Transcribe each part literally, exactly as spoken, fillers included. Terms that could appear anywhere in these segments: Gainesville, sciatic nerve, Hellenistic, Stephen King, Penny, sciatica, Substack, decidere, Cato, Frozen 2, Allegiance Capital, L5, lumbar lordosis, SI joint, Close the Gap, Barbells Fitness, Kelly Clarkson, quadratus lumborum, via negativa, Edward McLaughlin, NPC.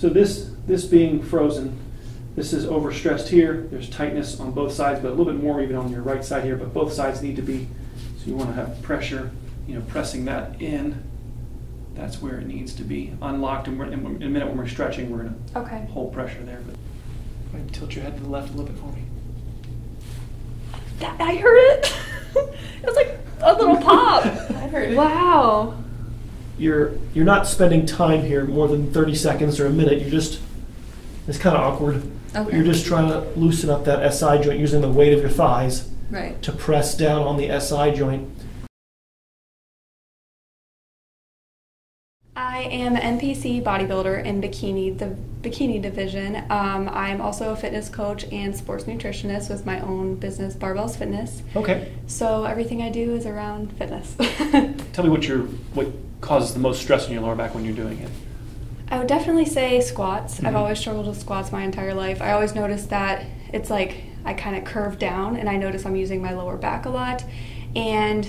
So this, this being frozen, this is overstressed here. There's tightness on both sides, but a little bit more even on your right side here, but both sides need to be, so you want to have pressure, you know, pressing that in. That's where it needs to be unlocked, and we're, in a minute when we're stretching, we're going to okay. hold pressure there. But go ahead and tilt your head to the left a little bit for me. That, I heard it. It was like a little pop. I heard it. Wow. You're, you're not spending time here more than thirty seconds or a minute. You're just, it's kind of awkward. Okay. You're just trying to loosen up that S I joint using the weight of your thighs right. to press down on the S I joint. I am an N P C bodybuilder in bikini, the bikini division. Um, I'm also a fitness coach and sports nutritionist with my own business, Barbells Fitness. Okay. So everything I do is around fitness. Tell me what your what causes the most stress in your lower back when you're doing it. I would definitely say squats. Mm-hmm. I've always struggled with squats my entire life. I always notice that it's like I kind of curve down, and I notice I'm using my lower back a lot, and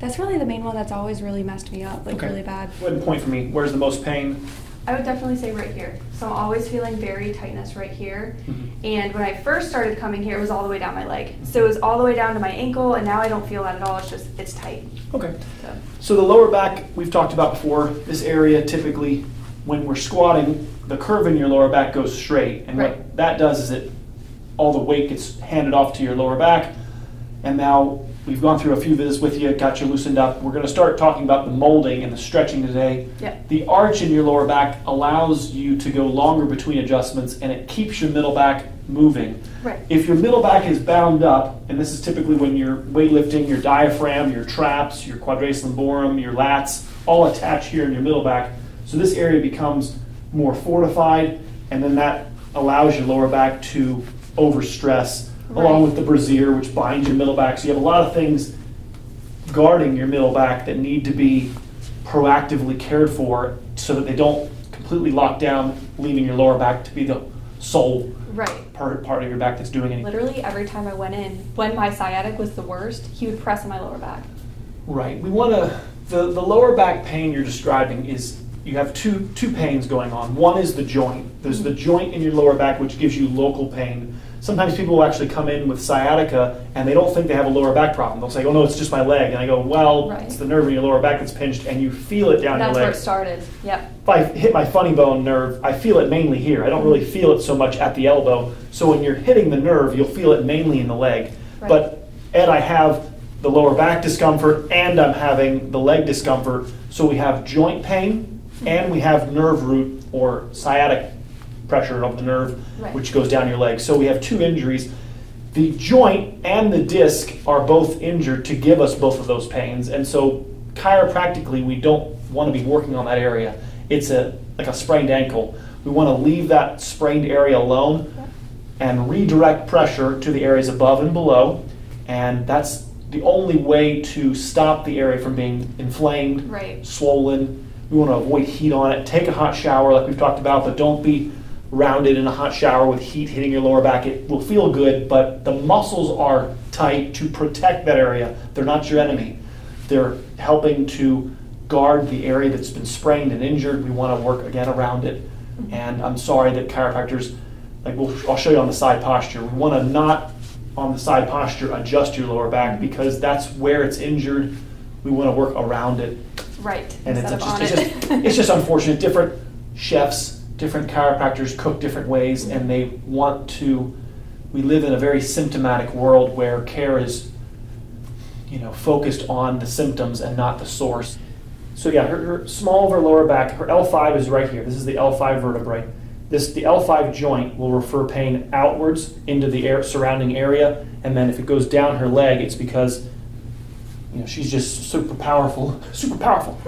that's really the main one that's always really messed me up, like okay. really bad. Go ahead and point for me. Where's the most pain? I would definitely say right here. So I'm always feeling very tightness right here. Mm-hmm. And when I first started coming here, it was all the way down my leg. So it was all the way down to my ankle, and now I don't feel that at all. It's just, it's tight. Okay. So, so the lower back, we've talked about before, this area typically, when we're squatting, the curve in your lower back goes straight. And right. what that does is it, all the weight gets handed off to your lower back, and now we've gone through a few visits with you, got you loosened up. We're going to start talking about the molding and the stretching today. Yep. The arch in your lower back allows you to go longer between adjustments, and it keeps your middle back moving. Right. If your middle back is bound up, and this is typically when you're weightlifting, your diaphragm, your traps, your quadratus lumborum, your lats, all attach here in your middle back. So this area becomes more fortified, and then that allows your lower back to overstress. Right. Along with the brassiere, which binds your middle back. So you have a lot of things guarding your middle back that need to be proactively cared for so that they don't completely lock down, leaving your lower back to be the sole right. part, part of your back that's doing anything. Literally every time I went in, when my sciatic was the worst, he would press on my lower back. Right. We want to, the, the lower back pain you're describing is, you have two, two pains going on. One is the joint. There's mm-hmm. the joint in your lower back, which gives you local pain. Sometimes people will actually come in with sciatica and they don't think they have a lower back problem. They'll say, oh no, it's just my leg. And I go, well, right. it's the nerve in your lower back that's pinched, and you feel it down that's your leg. That's where it started, yep. If I hit my funny bone nerve, I feel it mainly here. I don't really feel it so much at the elbow. So when you're hitting the nerve, you'll feel it mainly in the leg. Right. But Ed, I have the lower back discomfort and I'm having the leg discomfort. So we have joint pain mm-hmm. and we have nerve root or sciatic pressure of the nerve, right. which goes down your leg. So we have two injuries. The joint and the disc are both injured to give us both of those pains. And so chiropractically, we don't want to be working on that area. It's a like a sprained ankle. We want to leave that sprained area alone and redirect pressure to the areas above and below. And that's the only way to stop the area from being inflamed, right. swollen. We want to avoid heat on it. Take a hot shower like we've talked about, but don't be rounded in a hot shower with heat hitting your lower back. It will feel good, but the muscles are tight to protect that area. They're not your enemy. They're helping to guard the area that's been sprained and injured. We want to work again around it. And I'm sorry that chiropractors, like we'll, I'll show you on the side posture. We want to not, on the side posture, adjust your lower back because that's where it's injured. We want to work around it. Right. And it's just, it's, it. just, it's just unfortunate. Different chefs, different chiropractors cook different ways, and they want to, we live in a very symptomatic world where care is, you know, focused on the symptoms and not the source. So yeah, her, her small of her lower back, her L five is right here. This is the L five vertebrae. This, the L five joint will refer pain outwards into the air, surrounding area, and then if it goes down her leg, it's because, you know, she's just super powerful, super powerful.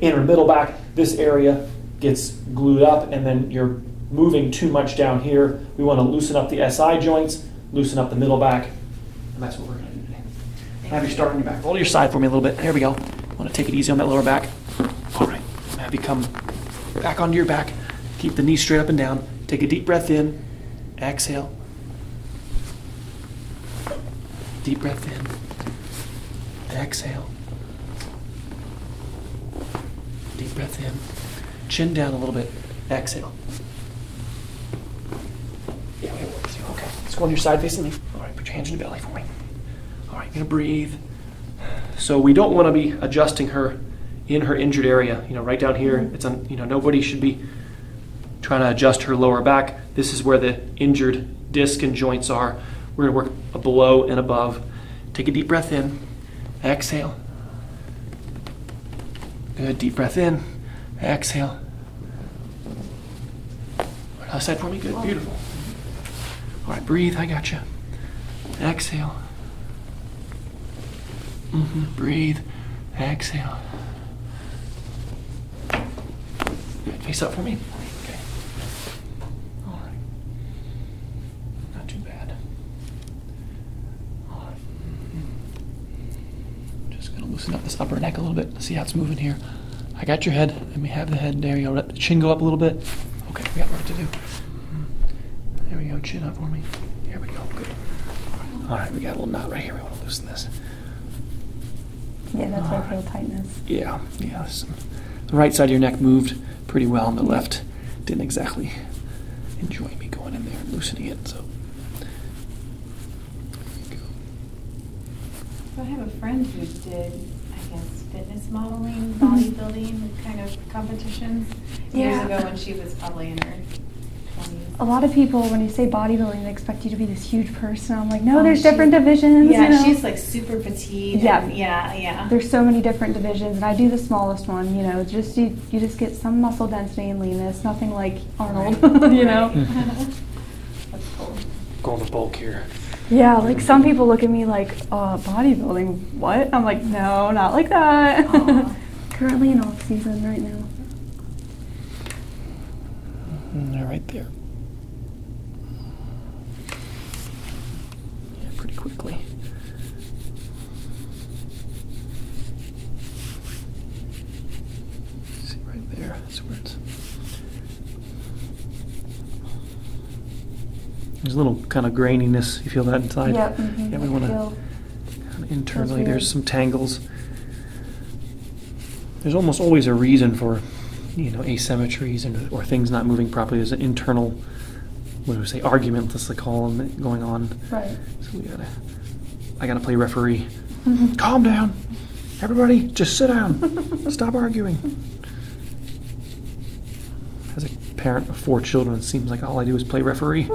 In her middle back, this area gets glued up, and then you're moving too much down here. We want to loosen up the S I joints, loosen up the middle back, and that's what we're going to do today. Have you start on your back. Roll to your side for me a little bit. There we go. I want to take it easy on that lower back. All right. Have you come back onto your back. Keep the knees straight up and down. Take a deep breath in. Exhale. Deep breath in. Exhale. Deep breath in. Chin down a little bit, exhale. go on your side facing me. All right, put your hands in your belly for me. All right, you're gonna breathe. So we don't wanna be adjusting her in her injured area, you know, right down here. It's on, you know, nobody should be trying to adjust her lower back. This is where the injured disc and joints are. We're gonna work below and above. Take a deep breath in, exhale. Good, deep breath in, exhale. Other side for me, good, beautiful. All right, breathe, I got you. Exhale. Mm-hmm. Breathe, exhale. Good, face up for me. Okay. All right. Not too bad. All right. Just gonna loosen up this upper neck a little bit. Let's see how it's moving here. I got your head. Let me have the head. There you go. Let the chin go up a little bit. Okay, we got work to do. There we go, chin up for me. Here we go, good. All right, we got a little knot right here. We want to loosen this. Yeah, that's where I feel tightness. Yeah, yeah. Some, the right side of your neck moved pretty well, and the left didn't exactly enjoy me going in there and loosening it, so. There you go. I have a friend who did, I guess, fitness modeling, bodybuilding kind of competitions. Years yeah. ago when she was probably in her twenties. A lot of people, when you say bodybuilding, they expect you to be this huge person. I'm like, no, oh, there's she, different divisions. Yeah, you know? She's like super petite. Yeah. And yeah, yeah. There's so many different divisions, and I do the smallest one, you know, just you, you just get some muscle density and leanness, nothing like Arnold, right. you know? That's cool. Going to bulk here. Yeah, like some people look at me like, uh, bodybuilding, what? I'm like, no, not like that. Oh. Currently in off season right now. Right there. Yeah, pretty quickly. See right there, that's where it's. There's a little kind of graininess, you feel that inside? Yeah, mm-hmm. Yeah, we want to kind of internally, there's some tangles. There's almost always a reason for, you know, asymmetries and or things not moving properly. There's an internal, what do we say, argument, let's call them, going on. Right. So we gotta, I gotta play referee. Mm-hmm. Calm down, everybody. Just sit down. Stop arguing. As a parent of four children, it seems like all I do is play referee.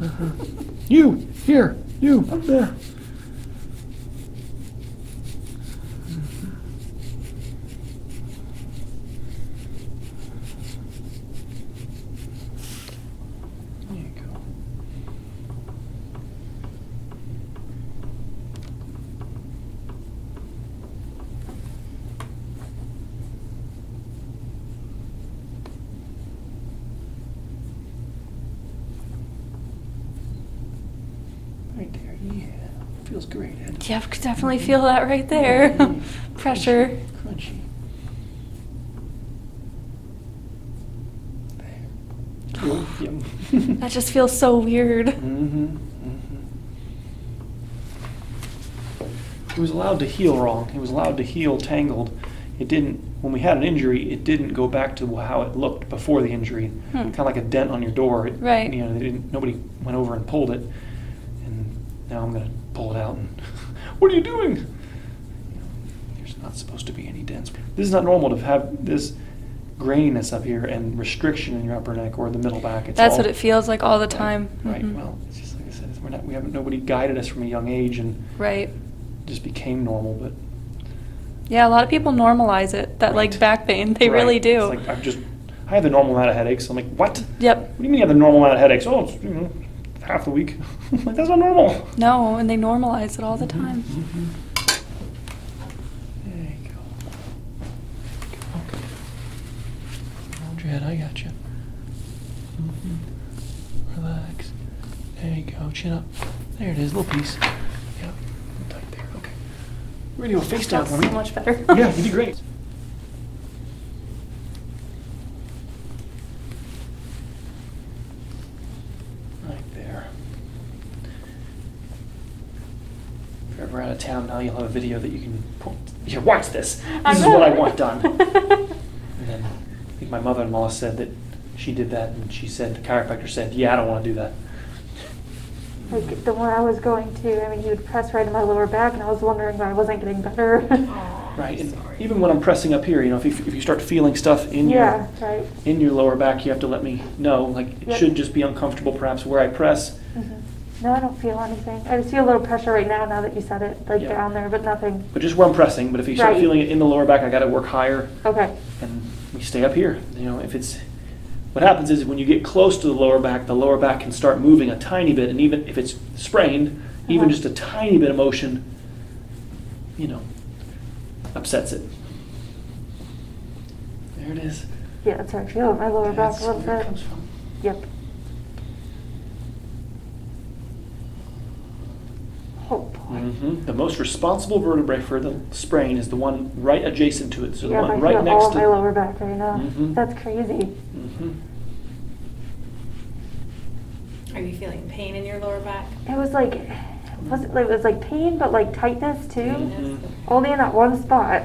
Uh-huh. You here, you up there. Feels great. Yeah, I could definitely feel that right there. Crunchy. Pressure. Crunchy. There. Yum, yum. That just feels so weird. Mm-hmm. Mm-hmm. It was allowed to heal wrong. It was allowed to heal tangled. It didn't, when we had an injury, it didn't go back to how it looked before the injury. Hmm. Kind of like a dent on your door. It, right. You know, they didn't, nobody went over and pulled it. And now I'm going to pull it out and, what are you doing? You know, there's not supposed to be any dents. This is not normal to have this graininess up here and restriction in your upper neck or the middle back. It's That's all, what it feels like all the time. Right, mm-hmm. Well, it's just like I said, we're not, we haven't, nobody guided us from a young age and right. It just became normal. But yeah, a lot of people normalize it, that right. like back pain, they right. really do. It's like, I've just, I have the normal amount of headaches. I'm like, what? Yep. What do you mean you have the normal amount of headaches? Oh, it's, you know, half the week. Like, that's not normal. No, and they normalize it all the time. Mm-hmm. There you go. Okay. Hold your head, I got you. Mm-hmm. Relax. There you go, chin up. There it is, little piece. Yep, tight there, okay. We're gonna do a face down for me. So much better. Yeah, you did great. We're out of town now, you'll have a video that you can point, here, watch this. This I is know. What I want done. And then I think my mother-in-law said that she did that, and she said, the chiropractor said, yeah, I don't want to do that. Like the one I was going to, I mean, he would press right in my lower back, and I was wondering why I wasn't getting better. Right, and even when I'm pressing up here, you know, if you, if you start feeling stuff in yeah, your right. in your lower back, you have to let me know. Like it yep. should just be uncomfortable, perhaps where I press. Mm-hmm. No, I don't feel anything. I just feel a little pressure right now. Now that you said it, like yeah. down there, but nothing. But just where I'm pressing. But if you start right. feeling it in the lower back, I got to work higher. Okay. And we stay up here. You know, if it's. What happens is when you get close to the lower back, the lower back can start moving a tiny bit, and even if it's sprained, uh-huh. even just a tiny bit of motion, you know, upsets it. There it is. Yeah, that's how I feel. My lower that's back a little where bit. It comes from. Yep. Oh, mm-hmm. The most responsible vertebrae for the sprain is the one right adjacent to it, so yeah, the one right next all to my lower back right now. Mm-hmm. That's crazy. Mm-hmm. Are you feeling pain in your lower back? It was like, it wasn't like it was like pain, but like tightness too, mm-hmm. only in that one spot.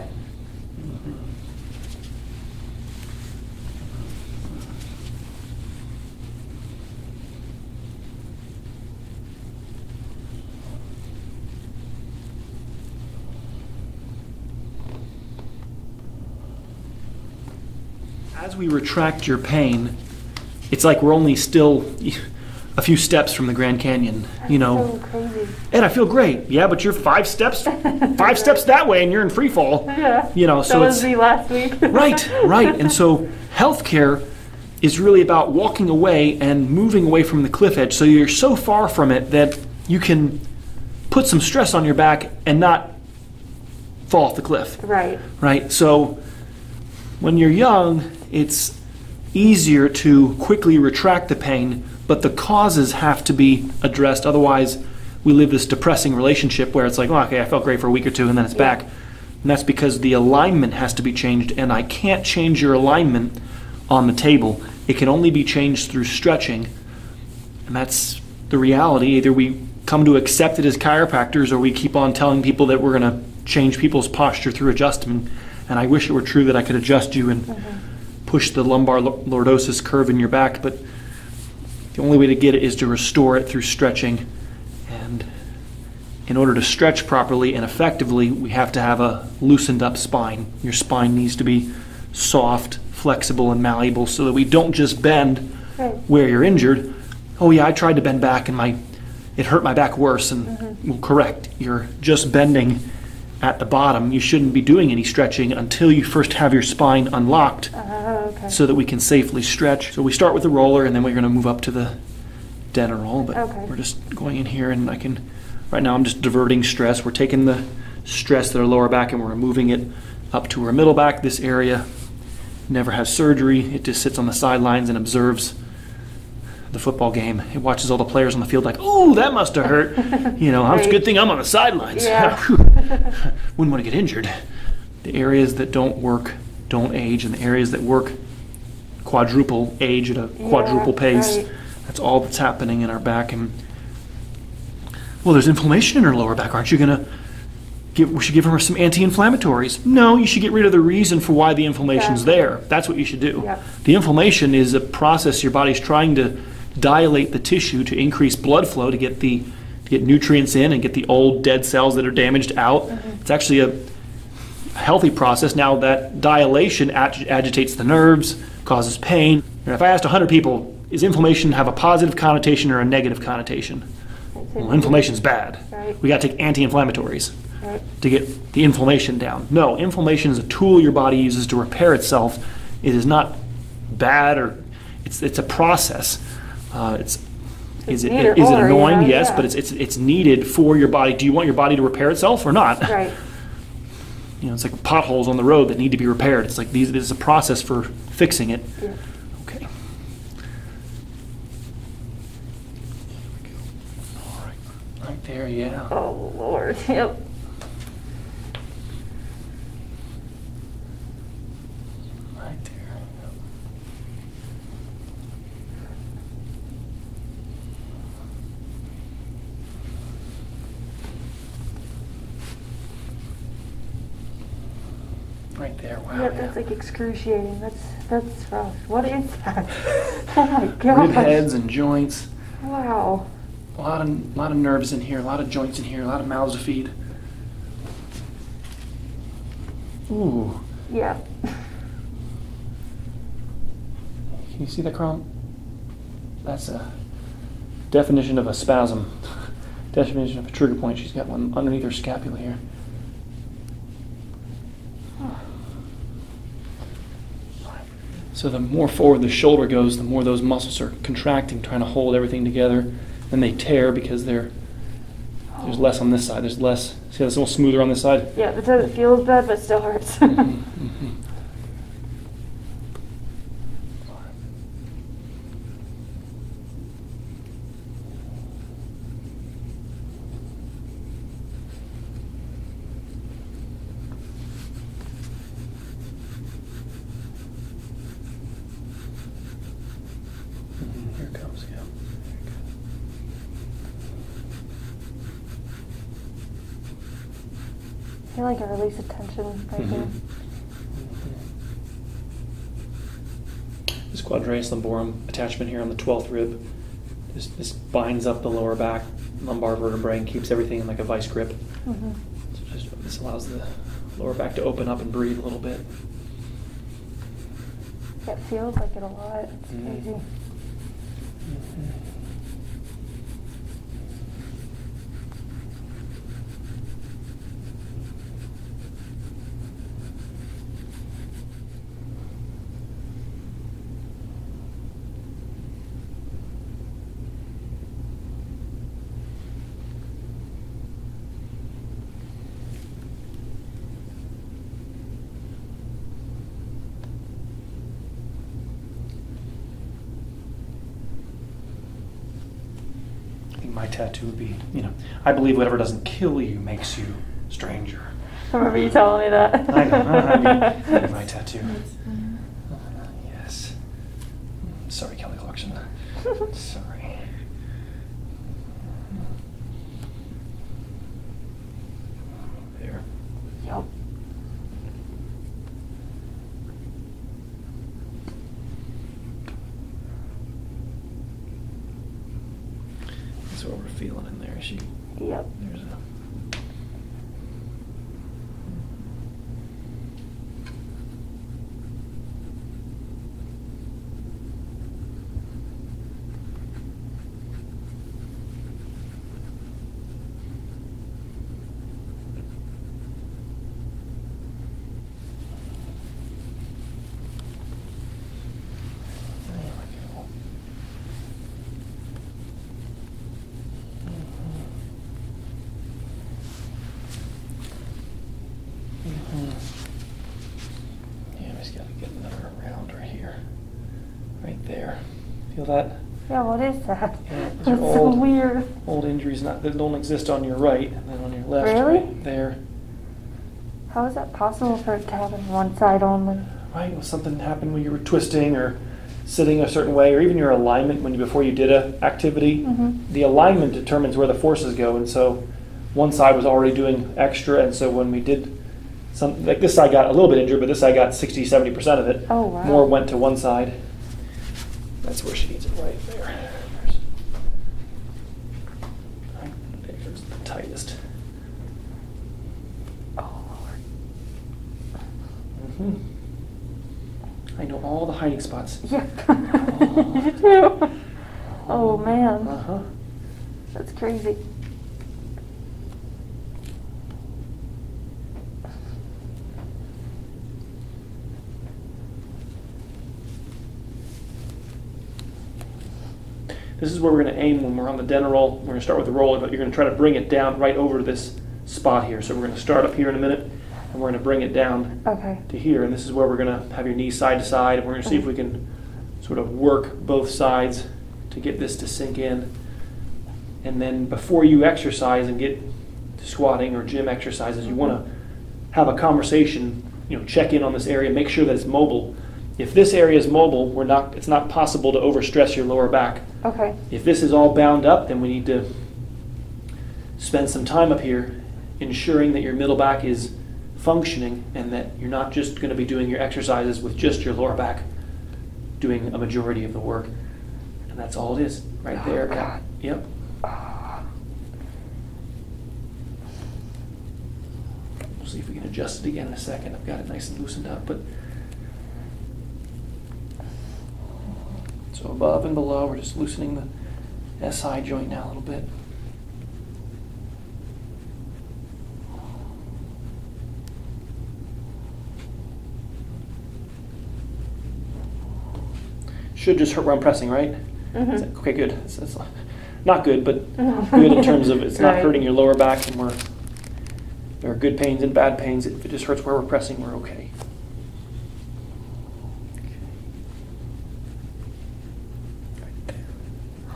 As we retract your pain, it's like we're only still a few steps from the Grand Canyon, you know. That's so crazy. And I feel great. Yeah, but you're five steps, five steps that way, and you're in free fall. Yeah. You know, so that was it's, me last week. Right, right. And so healthcare is really about walking away and moving away from the cliff edge. So you're so far from it that you can put some stress on your back and not fall off the cliff. Right. Right. So when you're young, it's easier to quickly retract the pain, but the causes have to be addressed. Otherwise, we live this depressing relationship where it's like, oh, okay, I felt great for a week or two, and then it's yeah. back. And that's because the alignment has to be changed, and I can't change your alignment on the table. It can only be changed through stretching, and that's the reality. Either we come to accept it as chiropractors, or we keep on telling people that we're going to change people's posture through adjustment. And I wish it were true that I could adjust you and mm-hmm. push the lumbar lordosis curve in your back, but the only way to get it is to restore it through stretching. And in order to stretch properly and effectively, we have to have a loosened up spine. Your spine needs to be soft, flexible, and malleable so that we don't just bend right. where you're injured. Oh yeah, I tried to bend back and my it hurt my back worse, and mm-hmm. well, correct. You're just bending at the bottom. You shouldn't be doing any stretching until you first have your spine unlocked. Uh, okay. So that we can safely stretch. So we start with the roller, and then we're going to move up to the denta roll, but okay. we're just going in here, and I can, right now I'm just diverting stress. We're taking the stress that our lower back and we're moving it up to our middle back. This area never has surgery. It just sits on the sidelines and observes the football game. It watches all the players on the field like, oh, that must have hurt. You know, right. It's a good thing I'm on the sidelines. Yeah. Wouldn't want to get injured. The areas that don't work don't age, and the areas that work quadruple age at a yeah, quadruple pace. Right. That's all that's happening in our back. And well, there's inflammation in our lower back. Aren't you gonna give? We should give her some anti-inflammatories. No, you should get rid of the reason for why the inflammation's yeah. there. That's what you should do. Yeah. The inflammation is a process your body's trying to dilate the tissue to increase blood flow to get the to get nutrients in and get the old dead cells that are damaged out. Mm-hmm. It's actually a healthy process. Now that dilation ag agitates the nerves, causes pain. And if I asked one hundred people, is inflammation have a positive connotation or a negative connotation? Well, inflammation's bad. Right. We got to take anti-inflammatories right. to get the inflammation down. No, inflammation is a tool your body uses to repair itself. It is not bad, or it's it's a process. Uh, it's It's is it, is it annoying? Yeah, yes, yeah. But it's, it's it's needed for your body. Do you want your body to repair itself or not? Right. You know, it's like potholes on the road that need to be repaired. It's like these. This is a process for fixing it. Yeah. Okay. There we go. All right. Right there. Yeah. Oh Lord. Yep. Right there, wow. Yeah, that's yeah. like excruciating. That's that's rough. What is that? Oh my gosh. Rib heads and joints. Wow. A lot of, lot of nerves in here, a lot of joints in here, a lot of mouths to feed. Ooh. Yeah. Can you see that crumb? That's a definition of a spasm. Definition of a trigger point. She's got one underneath her scapula here. So the more forward the shoulder goes, the more those muscles are contracting, trying to hold everything together. And they tear because they're, there's less on this side. There's less. See how it's a little smoother on this side? Yeah, it doesn't feel bad, but it still hurts. mm-hmm, mm-hmm. I feel like a release of tension right mm-hmm. there. This quadratus lumborum attachment here on the twelfth rib, this, this binds up the lower back, lumbar vertebrae, and keeps everything in like a vice grip. Mm-hmm. So just, this allows the lower back to open up and breathe a little bit. It feels like it a lot. It's mm-hmm. crazy. Mm-hmm. My tattoo would be, you know, I believe whatever doesn't kill you makes you stranger. I remember you telling me that. I know. I mean, that'd be my tattoo. Uh, yes. Sorry, Kelly Clarkson. Sorry. There. Yep. What we're feeling in there. She, yep. There's a, there. Feel that? Yeah, what is that? Yeah, That's old, so weird. Old injuries not, that don't exist on your right, and then on your left. Really? Right there. How is that possible for it to happen one side only? Right, well, something happened when you were twisting or sitting a certain way, or even your alignment when you, before you did a activity. Mm-hmm. The alignment determines where the forces go, and so one side was already doing extra, and so when we did something, like this side got a little bit injured, but this side got sixty, seventy percent of it. Oh, wow. More went to one side. That's where she needs it, right there. There's, right there's the tightest. Oh, Lord. Mm-hmm. I know all the hiding spots. Yeah. Oh. You do. Oh, man. Uh-huh. That's crazy. This is where we're going to aim when we're on the dental roll. We're going to start with the roller, but you're going to try to bring it down right over this spot here. So we're going to start up here in a minute, and we're going to bring it down okay. to here. And this is where we're going to have your knees side to side, and we're going to see if we can sort of work both sides to get this to sink in. And then before you exercise and get to squatting or gym exercises, you want to have a conversation, you know, check in on this area, make sure that it's mobile. If this area is mobile, we're not, it's not possible to overstress your lower back. Okay. If this is all bound up, then we need to spend some time up here ensuring that your middle back is functioning and that you're not just going to be doing your exercises with just your lower back doing a majority of the work. And that's all it is right oh, there. God. Yep. see if we can adjust it again in a second. I've got it nice and loosened up, but so above and below, we're just loosening the S I joint now a little bit. Should just hurt where I'm pressing, right? Mm-hmm. Okay, good. It's, it's not good, but good in terms of it's not hurting your lower back, and we're, there are good pains and bad pains. If it just hurts where we're pressing, we're okay. Right there.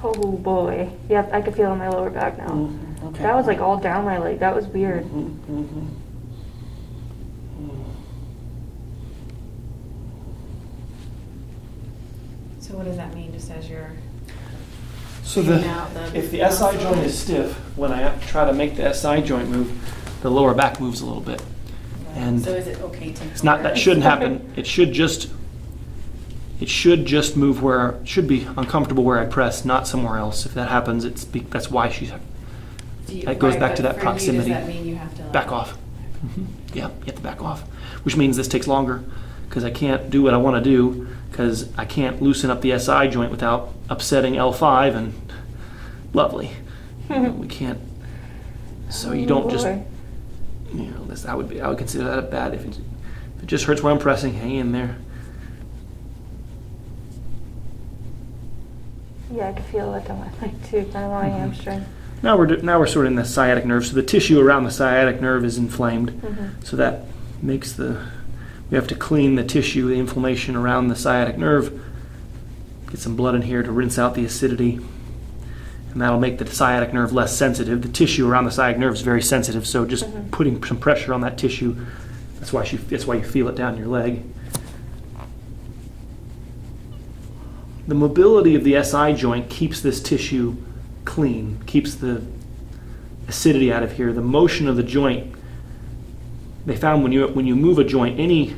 Oh boy. Yep, I can feel it on my lower back now. Mm-hmm. Okay. That was like all down my leg. That was weird. Mm-hmm. Mm-hmm. So what does that mean, just as you're so the, out the if the S I joint is stiff, when I try to make the S I joint move, the lower back moves a little bit. Right. And so is it okay to it's not that shouldn't happen. It should just it should just move where it should be uncomfortable where I press, not somewhere else. If that happens, it's be, that's why she's you, that goes right, back to that proximity. You, does that mean you have to like, back off. Mm-hmm. Yeah, you have to back off. Which means this takes longer because I can't do what I want to do. Because I can't loosen up the S I joint without upsetting L five and lovely. You know, we can't. So you don't just, you know, this, I would be, I would consider that a bad, if it, if it just hurts where I'm pressing, hang in there. Yeah, I can feel it on my leg too, down my hamstring. Now we're, now we're sort of in the sciatic nerve, so the tissue around the sciatic nerve is inflamed. Mm-hmm. So that makes the, we have to clean the tissue, the inflammation around the sciatic nerve, get some blood in here to rinse out the acidity, and that'll make the sciatic nerve less sensitive. The tissue around the sciatic nerve is very sensitive, so just mm-hmm. putting some pressure on that tissue, that's why, she, that's why you feel it down your leg. The mobility of the S I joint keeps this tissue clean, keeps the acidity out of here. The motion of the joint, they found when you, when you move a joint, any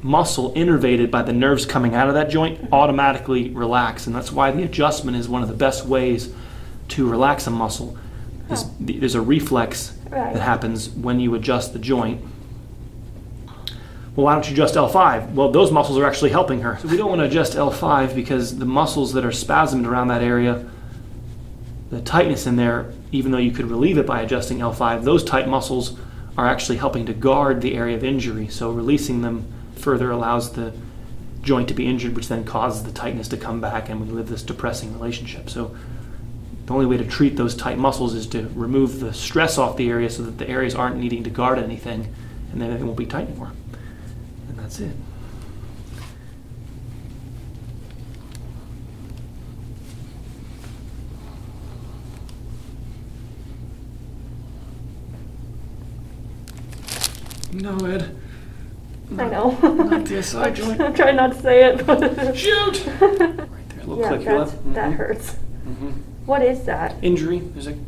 muscle innervated by the nerves coming out of that joint automatically relax, and that's why the adjustment is one of the best ways to relax a muscle. There's, oh. there's a reflex right. that happens when you adjust the joint. Well, why don't you adjust L five? Well, those muscles are actually helping her. So we don't want to adjust L five because the muscles that are spasmed around that area, the tightness in there, even though you could relieve it by adjusting L five, those tight muscles are actually helping to guard the area of injury. So releasing them further allows the joint to be injured, which then causes the tightness to come back, and we live this depressing relationship. So the only way to treat those tight muscles is to remove the stress off the area so that the areas aren't needing to guard anything, and then it won't be tight anymore. And that's it. No, Ed. Not, I know. Not the S I joint. I'm trying not to say it. But shoot! Right there, a little yeah, click here. Mm-hmm. That hurts. Mm-hmm. What is that? Injury. There's a,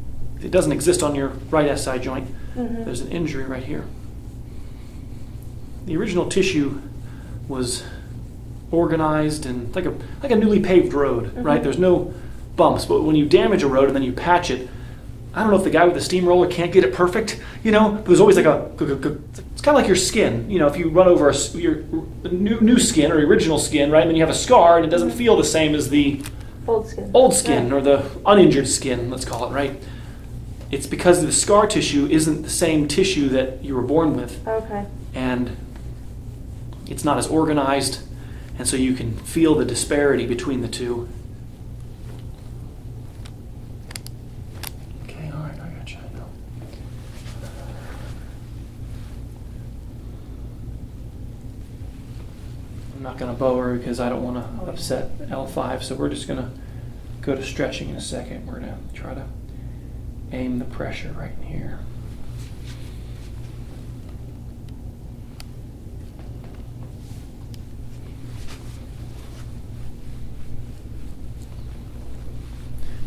it doesn't exist on your right S I joint. Mm-hmm. There's an injury right here. The original tissue was organized and like a, like a newly paved road, mm-hmm. right? There's no bumps, but when you damage a road and then you patch it, I don't know if the guy with the steamroller can't get it perfect, you know? There's always like a, it's kind of like your skin, you know, if you run over a, your new, new skin or original skin, right? And then you have a scar and it doesn't feel the same as the old skin, old skin or the uninjured skin, let's call it, right? It's because the scar tissue isn't the same tissue that you were born with. Okay. And it's not as organized, and so you can feel the disparity between the two. I'm not going to bow her because I don't want to upset L five, so we're just going to go to stretching in a second. We're going to try to aim the pressure right in here.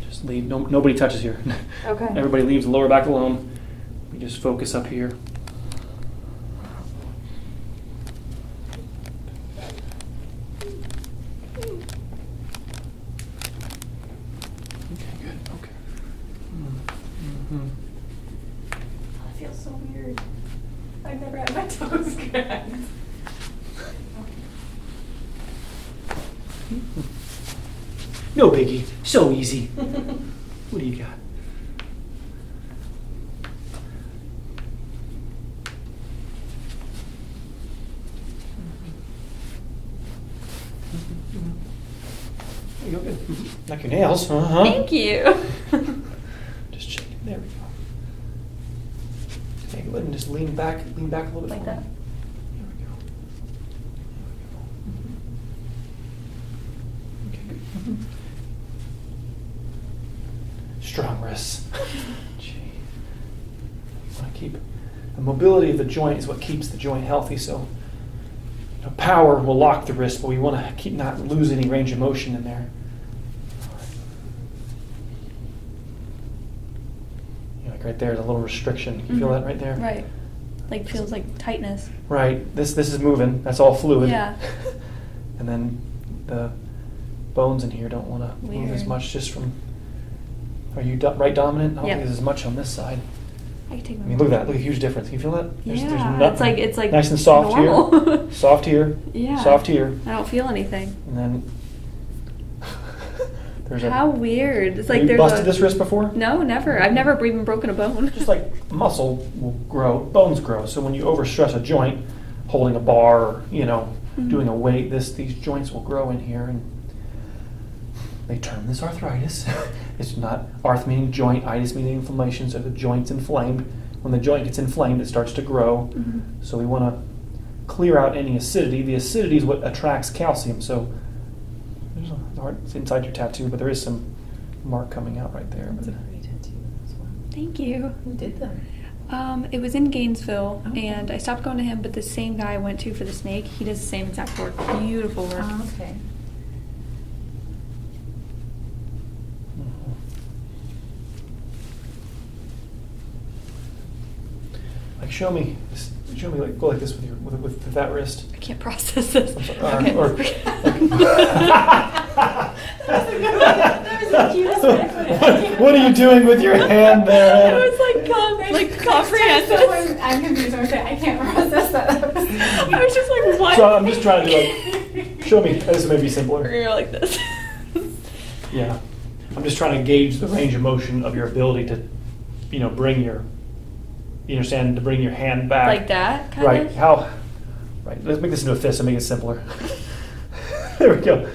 Just leave. No, nobody touches here. Okay. Everybody leaves the lower back alone. We just focus up here. I've never had my toes cracked. No biggie. So easy. What do you got? There you go. Good. Like your nails. Uh-huh. Thank you. Just check. There we go. Take a look and just lean back, lean back a little bit. Like that. Strong wrists. You want to keep the mobility of the joint is what keeps the joint healthy. So, you know, power will lock the wrist, but we want to keep not lose any range of motion in there. You know, like right there is a little restriction. Can you mm-hmm. feel that right there? Right. Like feels like tightness. Right. This this is moving. That's all fluid. Yeah. And then the bones in here don't want to Weird. move as much just from. Are you do right dominant? I don't yep. think there's as much on this side. I can take my I mean, look at that. Look at the huge difference. Can you feel that? There's, yeah. There's nothing. It's like it's like nice and soft normal. here, soft here, yeah. soft here. I don't feel anything. And then there's how a, weird. It's like have you busted a, this wrist before? No, never. I've never even broken a bone. Just like muscle will grow, bones grow. So when you overstress a joint, holding a bar, or, you know, mm-hmm. doing a weight, this these joints will grow in here and. They term this arthritis. It's not arth meaning joint, itis meaning inflammation, so the joint's inflamed. When the joint gets inflamed, it starts to grow. Mm-hmm. So we want to clear out any acidity. The acidity is what attracts calcium. So there's a, it's inside your tattoo, but there is some mark coming out right there. That's a pretty tattoo as well. Thank you. Who did that? Um, it was in Gainesville, okay. and I stopped going to him, but the same guy I went to for the snake, he does the same exact work. Beautiful work. Oh, okay. Like show me, show me like go like this with your with, with that wrist. I can't process this. I'm sorry, uh, okay. Or, okay. that was the cutest what, what are you doing with your hand there? I was like, com like comprehensive. So I'm confused. I'm saying I can't process that. I was just like, what? So I'm just trying to do like, show me. This may be simpler. You're like this. Yeah, I'm just trying to gauge the range of motion of your ability to, you know, bring your. You understand to bring your hand back like that, kind right? Of? How? Right. Let's make this into a fist and make it simpler. There we go.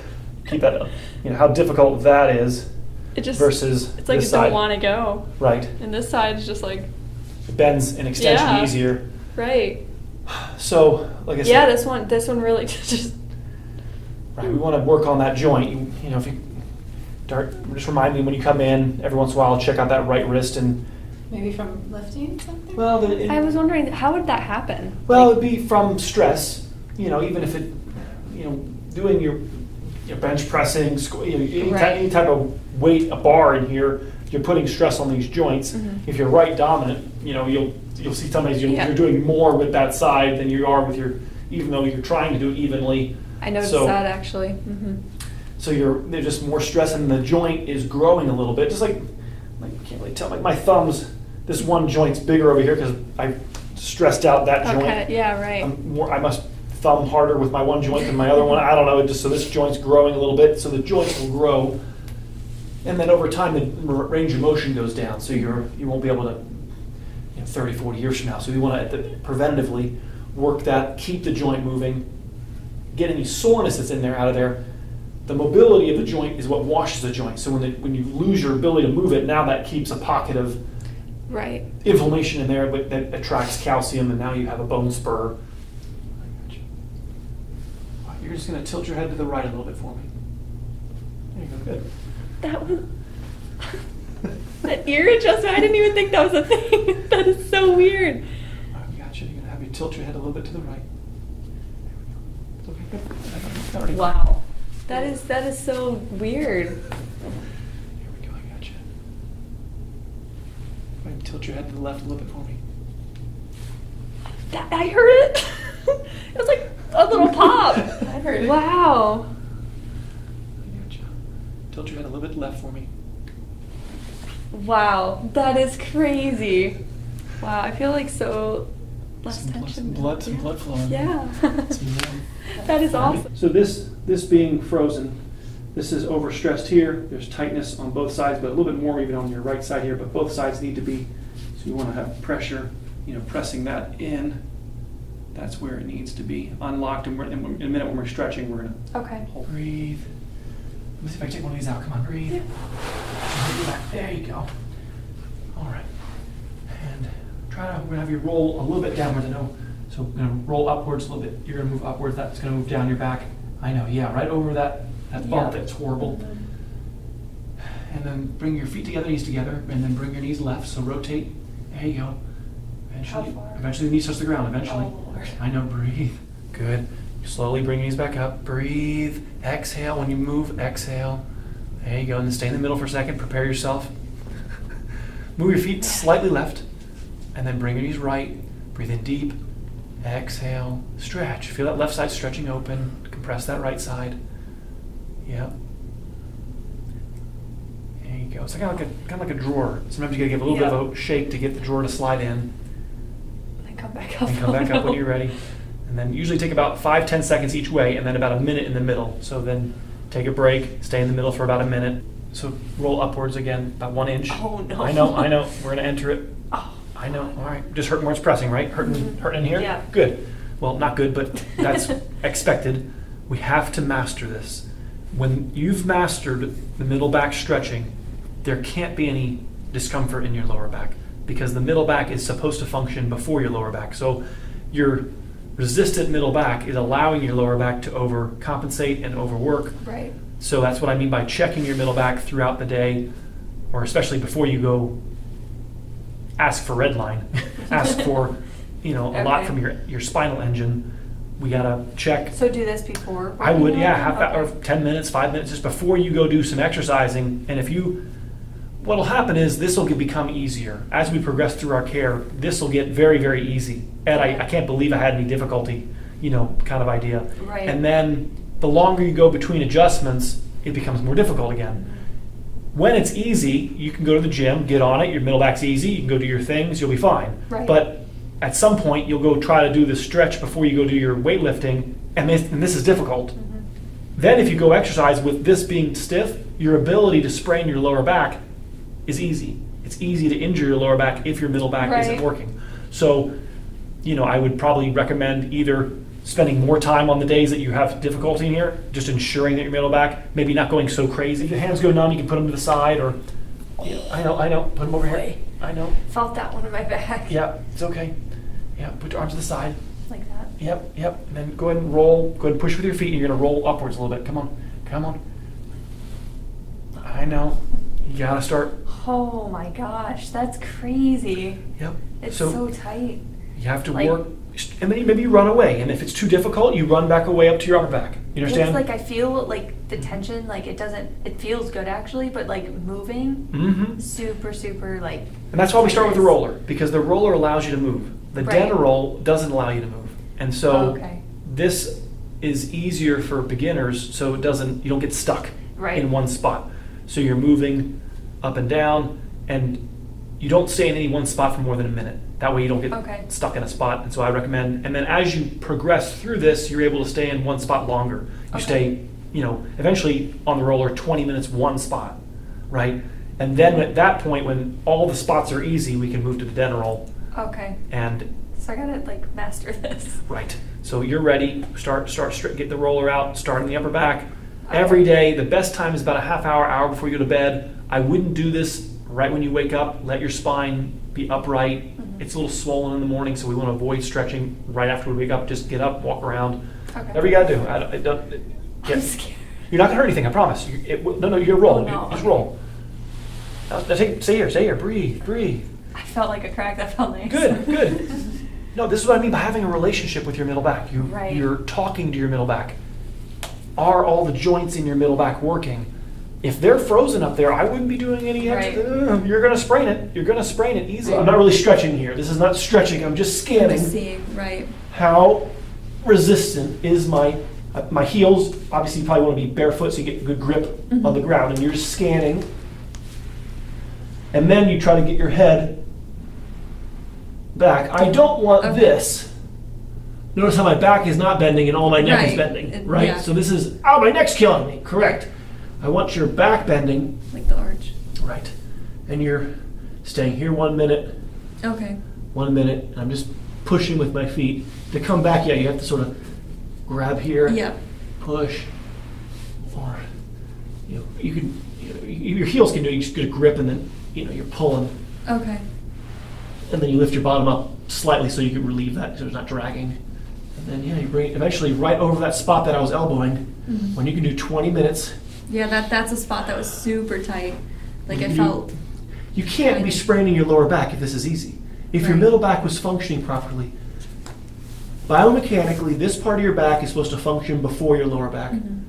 Keep that up. You know how difficult that is. It just versus it's like this it side. Don't want to go. Right. And this side is just like it bends and extension yeah, easier. Right. So, like I said, yeah, this one, this one really just. Right. We want to work on that joint. You, you know, if you dart, just remind me when you come in every once in a while, check out that right wrist and. Maybe from lifting something? Well, the, it, I was wondering, how would that happen? Well, like, it'd be from stress, you know, even if it, you know, doing your, your bench pressing, you know, any, right. any type of weight, a bar in here, you're putting stress on these joints. Mm-hmm. If you're right dominant, you know, you'll, you'll see sometimes you're, yeah. you're doing more with that side than you are with your, even though you're trying to do it evenly. I noticed so, that actually. Mm-hmm. So you're, there's just more stress and the joint is growing a little bit, just like, like you can't really tell, like my thumbs, this one joint's bigger over here because I stressed out that okay, joint. Yeah, right. I'm more, I must thumb harder with my one joint than my other one. I don't know. Just so this joint's growing a little bit, so the joints will grow, and then over time the range of motion goes down. So you're you won't be able to, you know, thirty, forty years from now. So we want to preventatively work that, keep the joint moving, get any soreness that's in there out of there. The mobility of the joint is what washes the joint. So when the, when you lose your ability to move it, now that keeps a pocket of right. inflammation in there, but that attracts calcium, and now you have a bone spur. You're just going to tilt your head to the right a little bit for me. There you go, good. That was, that ear adjustment, I didn't even think that was a thing. That is so weird. All right, gotcha, you're going to have you tilt your head a little bit to the right. There we go. It's okay, good. Wow, that is, that is so weird. Tilt your head to the left a little bit for me. That, I heard it. It was like a little pop. I heard it. Wow. Tilt your head a little bit left for me. Wow, that is crazy. Wow, I feel like so less some tension. Blood, some blood, some yeah. blood flow. Yeah. That is awesome. So this, this being frozen, this is overstressed here. There's tightness on both sides, but a little bit more even on your right side here, but both sides need to be, so you want to have pressure, you know, pressing that in. That's where it needs to be unlocked, and, we're, and we're, in a minute when we're stretching, we're going to okay. hold. Breathe. Let me see if I can take one of these out. Come on, breathe. Yeah. There you go. All right. And try to, we're going to have you roll a little bit downwards. I know, so we're going to roll upwards a little bit. You're going to move upwards. That's going to move down your back. I know, yeah, right over that, that bump yeah. that's horrible. Mm-hmm. And then bring your feet together, knees together, and then bring your knees left. So rotate. There you go. Eventually, eventually the knees touch the ground, eventually. Oh, Lord. I know, breathe. Good. Slowly bring your knees back up. Breathe. Exhale. When you move, exhale. There you go. And then stay in the middle for a second. Prepare yourself. Move your feet slightly left. And then bring your knees right. Breathe in deep. Exhale. Stretch. Feel that left side stretching open. Compress that right side. Yep. There you go. It's kind of like a, kind of like a drawer. Sometimes you got to give a little yep. bit of a shake to get the drawer to slide in. And come back up. And come back oh, up no. when you're ready. And then usually take about five, ten seconds each way, and then about a minute in the middle. So then take a break, stay in the middle for about a minute. So roll upwards again, about one inch. Oh no! I know, I know. We're gonna enter it. Oh, I know. All right, just hurting where it's pressing, right? Hurting, mm-hmm. hurting in here. Yeah. Good. Well, not good, but that's expected. We have to master this. When you've mastered the middle back stretching, there can't be any discomfort in your lower back because the middle back is supposed to function before your lower back. So your resistant middle back is allowing your lower back to overcompensate and overwork. Right. So that's what I mean by checking your middle back throughout the day, or especially before you go ask for red line, ask for, you know, a okay. lot from your, your spinal engine. We gotta check. So do this before? I would, yeah, half okay. hour, ten minutes, five minutes, just before you go do some exercising. And if you, what'll happen is this will become easier. As we progress through our care, this will get very, very easy. Ed, I, I can't believe I had any difficulty, you know, kind of idea. Right. And then the longer you go between adjustments, it becomes more difficult again. When it's easy, you can go to the gym, get on it, your middle back's easy, you can go do your things, you'll be fine. Right. But at some point, you'll go try to do the stretch before you go do your weightlifting, and this, and this is difficult. Mm-hmm. Then if you go exercise with this being stiff, your ability to sprain your lower back is easy. It's easy to injure your lower back if your middle back right. isn't working. So, you know, I would probably recommend either spending more time on the days that you have difficulty in here, just ensuring that your middle back, maybe not going so crazy. If your hands go numb, you can put them to the side, or, you know, I know, I know, put them over here. I know. Felt that one in my back. Yeah, it's okay. Yeah, put your arms to the side. Like that. Yep, yep. And then go ahead and roll, go ahead and push with your feet, and you're gonna roll upwards a little bit. Come on, come on. I know. You gotta start. Oh my gosh, that's crazy. Yep. It's so, so tight. You have to like, work, and then maybe you run away. And if it's too difficult, you run back away up to your upper back. You understand? It's like I feel like the tension, like it doesn't, it feels good actually, but like moving, mm-hmm. super, super like. And that's why we start with the roller, because the roller allows you to move. The right. dead roll doesn't allow you to move. And so oh, okay. this is easier for beginners, so it doesn't, you don't get stuck right. in one spot. So you're moving up and down, and you don't stay in any one spot for more than a minute. That way you don't get okay. stuck in a spot. And so I recommend, and then as you progress through this, you're able to stay in one spot longer. You okay. stay, you know, eventually on the roller, twenty minutes, one spot, right? And then at that point, when all the spots are easy, we can move to the dead roll. Okay. And so I gotta like master this. Right. So you're ready. Start, start, get the roller out, start in the upper back. Okay. Every day, the best time is about a half hour, hour before you go to bed. I wouldn't do this right when you wake up. Let your spine be upright. Mm-hmm. It's a little swollen in the morning, so we want to avoid stretching right after we wake up. Just get up, walk around. Okay. Whatever you got to do. I, I don't, it, yeah. I'm scared. You're not going to hurt anything, I promise. You, it, no, no, you're rolling. Oh, no. you, just roll. Now, now take, stay here, stay here. Breathe, breathe. I felt like a crack. That felt nice. Good, good. No, this is what I mean by having a relationship with your middle back. You, right. You're talking to your middle back. Are all the joints in your middle back working? If they're frozen up there, I wouldn't be doing any extra. Right. You're going to sprain it. You're going to sprain it easily. I'm not really stretching here. This is not stretching. I'm just scanning. I'm just seeing, right. How resistant is my, uh, my heels? Obviously, you probably want to be barefoot so you get a good grip mm-hmm. on the ground. And you're just scanning. And then you try to get your head back. I don't want okay. this. Notice how my back is not bending and all my neck right. is bending, it, right? Yeah. So this is, ow, my neck's killing me, correct. I want your back bending. Like the arch. Right. And you're staying here one minute. Okay. One minute, and I'm just pushing with my feet. To come back, yeah, you have to sort of grab here, yeah. push, or you know, you can, you know, your heels can do it, you just get a grip and then, you know, you're pulling. Okay. And then you lift your bottom up slightly so you can relieve that so it's not dragging. And then, yeah, you bring it eventually right over that spot that I was elbowing, mm-hmm. when you can do twenty minutes. Yeah, that, that's a spot that was super tight. Like I felt. You can't be spraining your lower back if this is easy. If right. your middle back was functioning properly, biomechanically, this part of your back is supposed to function before your lower back. Mm-hmm.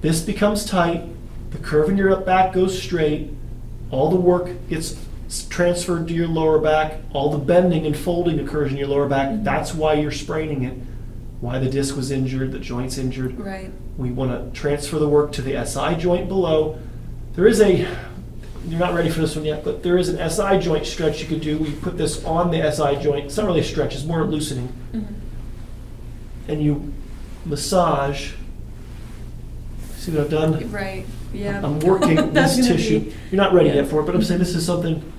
This becomes tight, the curve in your back goes straight, all the work gets transferred to your lower back, all the bending and folding occurs in your lower back. Mm-hmm. That's why you're spraining it, why the disc was injured, the joint's injured. Right. We want to transfer the work to the S I joint below. There is a, you're not ready for this one yet, but there is an S I joint stretch you could do where you put this on the S I joint. It's not really a stretch, it's more loosening. Mm-hmm. And you massage. See what I've done? Right. Yeah. I'm working this tissue. Be, you're not ready yeah. yet for it, but I'm saying this is something.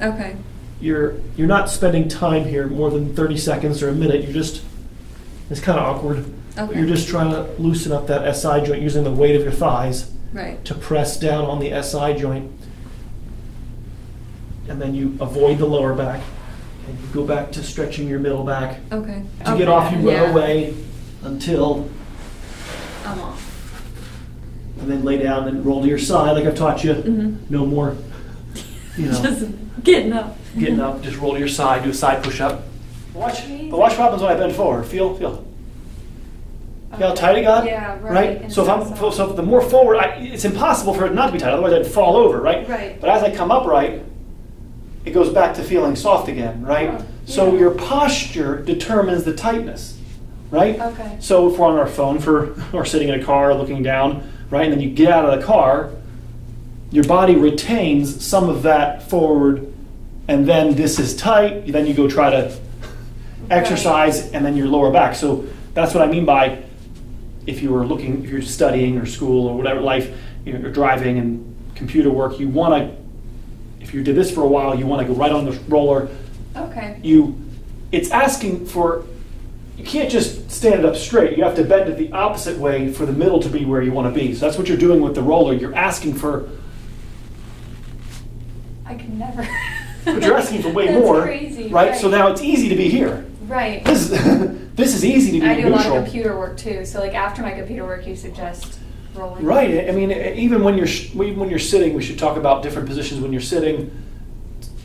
Okay. You're you're not spending time here more than thirty seconds or a minute. You're just. It's kind of awkward. Okay. But you're just trying to loosen up that S I joint using the weight of your thighs. Right. To press down on the S I joint. And then you avoid the lower back. And you go back to stretching your middle back. Okay. To okay. get off, you run yeah. away until I'm off. And then lay down and roll to your side, like I've taught you. Mm-hmm. No more, you know. Just getting up. Getting up. Just roll to your side. Do a side push up. Watch. But watch what happens when I bend forward. Feel. Feel. Okay. Feel how tight it got. Yeah. Right. right? So if I'm so, so the more forward, I, it's impossible for it not to be tight. Otherwise, I'd fall over. Right. Right. But as I come upright, it goes back to feeling soft again, right? Oh, yeah. So your posture determines the tightness, right? Okay. So if we're on our phone for, or sitting in a car or looking down, right, and then you get out of the car, your body retains some of that forward, and then this is tight, then you go try to okay. exercise, and then your lower back. So that's what I mean by if you were looking, if you're studying or school or whatever life, you know, you're driving and computer work, you want to, if you did this for a while, you want to go right on the roller. Okay. You, it's asking for, you can't just stand up straight. You have to bend it the opposite way for the middle to be where you want to be. So that's what you're doing with the roller. You're asking for. I can never. But you're asking for way that's more, crazy. Right? right? So now it's easy to be here. Right. This is, this is easy to be I do neutral. A lot of computer work too. So like after my computer work, you suggest. Rolling. Right. I mean, even when you're even when you're sitting, we should talk about different positions when you're sitting.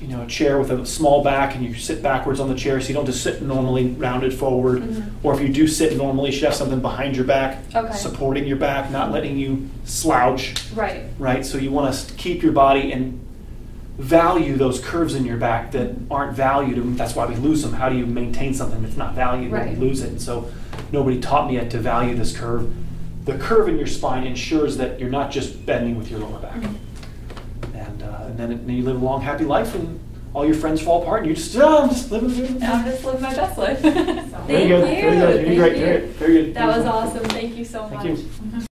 You know, a chair with a small back, and you sit backwards on the chair, so you don't just sit normally rounded forward. Mm-hmm. Or if you do sit normally, you should have something behind your back, okay. supporting your back, not letting you slouch. Right. Right. So you want to keep your body and value those curves in your back that aren't valued, and that's why we lose them. How do you maintain something that's not valued right. when you lose it? And so nobody taught me yet to value this curve. The curve in your spine ensures that you're not just bending with your lower back. Mm-hmm. And, uh, and then, it, and you live a long, happy life, and all your friends fall apart, and you just, oh, I'm just living through I'm just living my best life. Thank you. Very good. Very good. You're great. That was awesome. Thank you so much. Thank you.